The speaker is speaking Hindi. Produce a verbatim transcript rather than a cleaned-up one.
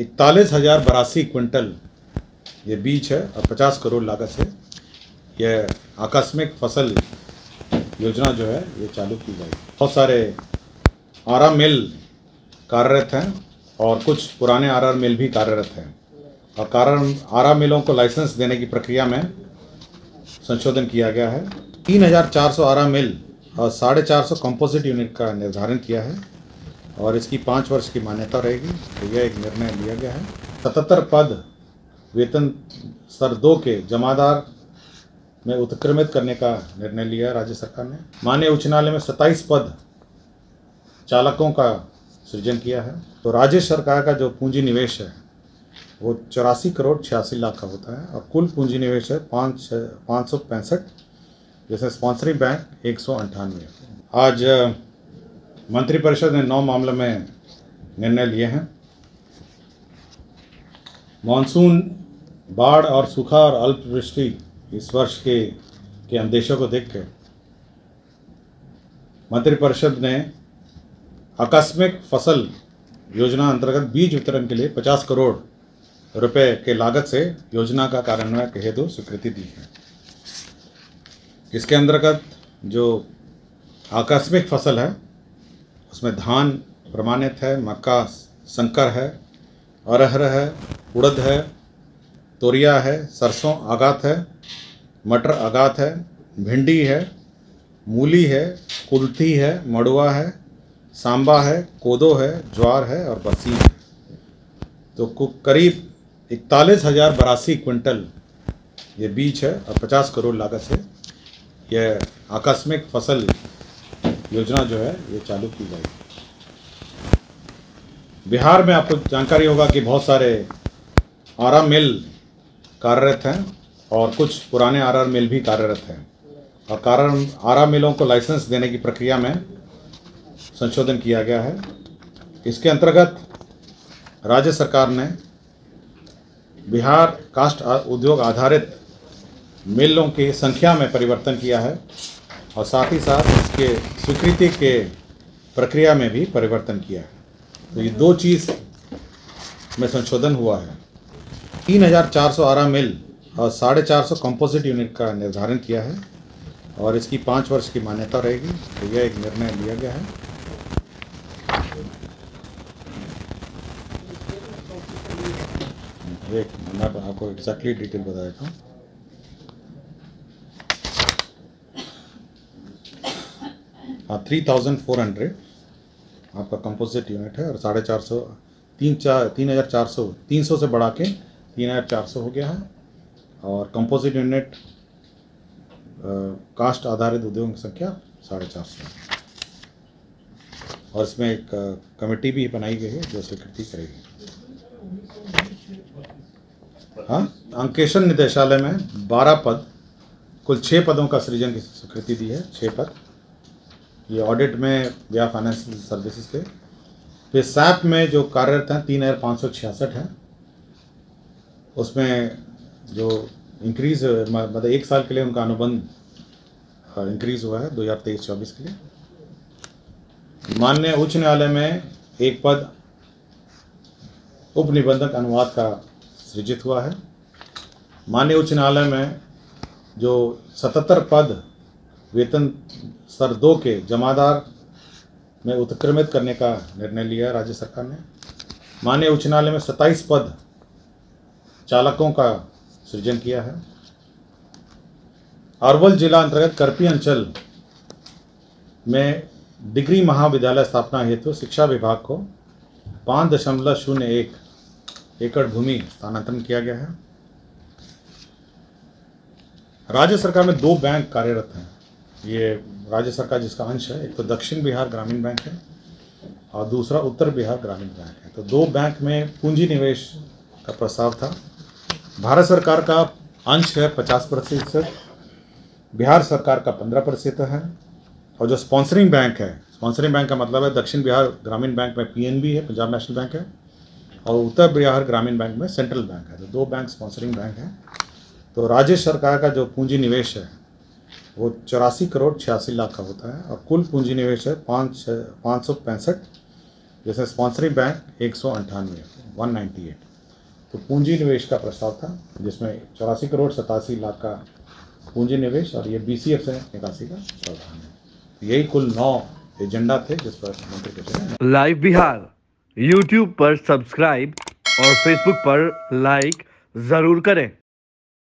इकतालीस हज़ार बरासी क्विंटल ये बीज है और पचास करोड़ लागत से यह आकस्मिक फसल योजना जो है ये चालू की जाएगी। बहुत सारे आरा मिल कार्यरत हैं और कुछ पुराने आरा मिल भी कार्यरत हैं और कारण आरा मिलों को लाइसेंस देने की प्रक्रिया में संशोधन किया गया है। तीन हज़ार चार सौ आरा मिल और साढ़े चार सौ कंपोजिट यूनिट का निर्धारण किया है और इसकी पाँच वर्ष की मान्यता रहेगी, तो यह एक निर्णय लिया गया है। सतहत्तर पद वेतन स्तर दो के जमादार में उत्क्रमित करने का निर्णय लिया है राज्य सरकार ने। माननीय उच्च न्यायालय में सत्ताईस पद चालकों का सृजन किया है। तो राज्य सरकार का जो पूंजी निवेश है वो चौरासी करोड़ छियासी लाख का होता है और कुल पूंजी निवेश है पाँच पाँच सौ पैंसठ जैसे स्पॉन्सरिंग बैंक एक सौ अंठानवे। आज मंत्रिपरिषद ने नौ मामलों में निर्णय लिए हैं। मानसून, बाढ़ और सूखा और अल्पवृष्टि इस वर्ष के के अंदेशों को देखकर मंत्रिपरिषद ने आकस्मिक फसल योजना अंतर्गत बीज वितरण के लिए पचास करोड़ रुपए के लागत से योजना का कार्यान्वयन के हेतु स्वीकृति दी है। इसके अंतर्गत जो आकस्मिक फसल है उसमें धान प्रमाणित है, मक्का संकर है, अरहर है, उड़द है, तोरिया है, सरसों आगात है, मटर आगात है, भिंडी है, मूली है, कुल्थी है, मड़ुआ है, सांबा है, कोदो है, ज्वार है और बरसीम है। तो करीब इकतालीस हज़ार बरासी क्विंटल ये बीज है और पचास करोड़ लागत से यह आकस्मिक फसल योजना जो है ये चालू की जाएगी। बिहार में आपको जानकारी होगा कि बहुत सारे आरा मिल कार्यरत हैं और कुछ पुराने आरा मिल भी कार्यरत हैं और कारण आरा मिलों को लाइसेंस देने की प्रक्रिया में संशोधन किया गया है। इसके अंतर्गत राज्य सरकार ने बिहार कास्ट उद्योग आधारित मिलों की संख्या में परिवर्तन किया है और साथ ही साथ इसके स्वीकृति के प्रक्रिया में भी परिवर्तन किया है। तो ये दो चीज़ में संशोधन हुआ है। तीन हज़ार चार सौ आरा मिल और साढ़े चार सौ कंपोजिट यूनिट का निर्धारण किया है और इसकी पाँच वर्ष की मान्यता रहेगी, तो यह एक निर्णय लिया गया है। एक मैं आपको एग्जैक्टली डिटेल बता देता हूँ। थ्री थाउजेंड फोर हंड्रेड आपका कंपोजिट यूनिट है और साढ़े चार सौ तीन चार तीन हज़ार चार सौ तीन सौ से बढ़ा के तीन हज़ार चार सौ हो गया है और कंपोजिट यूनिट कास्ट आधारित उद्योग संख्या साढ़े चार सौ और इसमें एक कमेटी भी बनाई गई है जो स्वीकृति करेगी। हाँ, अंकेशन निदेशालय में बारह पद कुल छः पदों का सृजन की स्वीकृति दी है। छः पद ये ऑडिट में या फाइनेंशियल सर्विसेज के। फिर सैप में जो कार्यरत हैं तीन हज़ार पाँच सौ छियासठ हैं, उसमें जो इंक्रीज़ मतलब एक साल के लिए उनका अनुबंध इंक्रीज़ हुआ है दो हज़ार तेईस चौबीस के लिए। माननीय उच्च न्यायालय में एक पद उप निबंधक अनुवाद का सृजित हुआ है। माननीय उच्च न्यायालय में जो सतहत्तर पद वेतन स्तर दो के जमादार में उत्क्रमित करने का निर्णय लिया है राज्य सरकार ने। माननीय उच्च न्यायालय में सत्ताईस पद चालकों का सृजन किया है। अरवल जिला अंतर्गत करपी अंचल में डिग्री महाविद्यालय स्थापना हेतु शिक्षा विभाग को पाँच दशमलव शून्य एक एकड़ भूमि स्थानांतरण किया गया है। राज्य सरकार में दो बैंक कार्यरत हैं, ये राज्य सरकार जिसका अंश है। एक तो दक्षिण बिहार ग्रामीण बैंक है और दूसरा उत्तर बिहार ग्रामीण बैंक है। तो दो बैंक में पूंजी निवेश का प्रस्ताव था। भारत सरकार का अंश है पचास प्रतिशत, बिहार सरकार का पंद्रह प्रतिशत है और जो स्पॉन्सरिंग बैंक है, स्पॉन्सरिंग बैंक का मतलब है दक्षिण बिहार ग्रामीण बैंक में पीएनबी है, पंजाब नेशनल बैंक है, और उत्तर बिहार ग्रामीण बैंक में सेंट्रल बैंक है। तो दो बैंक स्पॉन्सरिंग बैंक हैं। तो राज्य सरकार का जो पूंजी निवेश है वो चौरासी करोड़ छियासी लाख का होता है और कुल पूंजी निवेश है पाँच पाँच सौ पैंसठ जैसे स्पॉन्सरिंग बैंक एक सौ अंठानवे वन नाइन्टी एट तो पूंजी निवेश का प्रस्ताव था जिसमें चौरासी करोड़ सतासी लाख का पूंजी निवेश और ये बीसीएफ से निकासी का प्रावधान है। यही कुल नौ एजेंडा थे जिस पर मंत्री। लाइव बिहार यूट्यूब पर सब्सक्राइब और फेसबुक पर लाइक जरूर करें।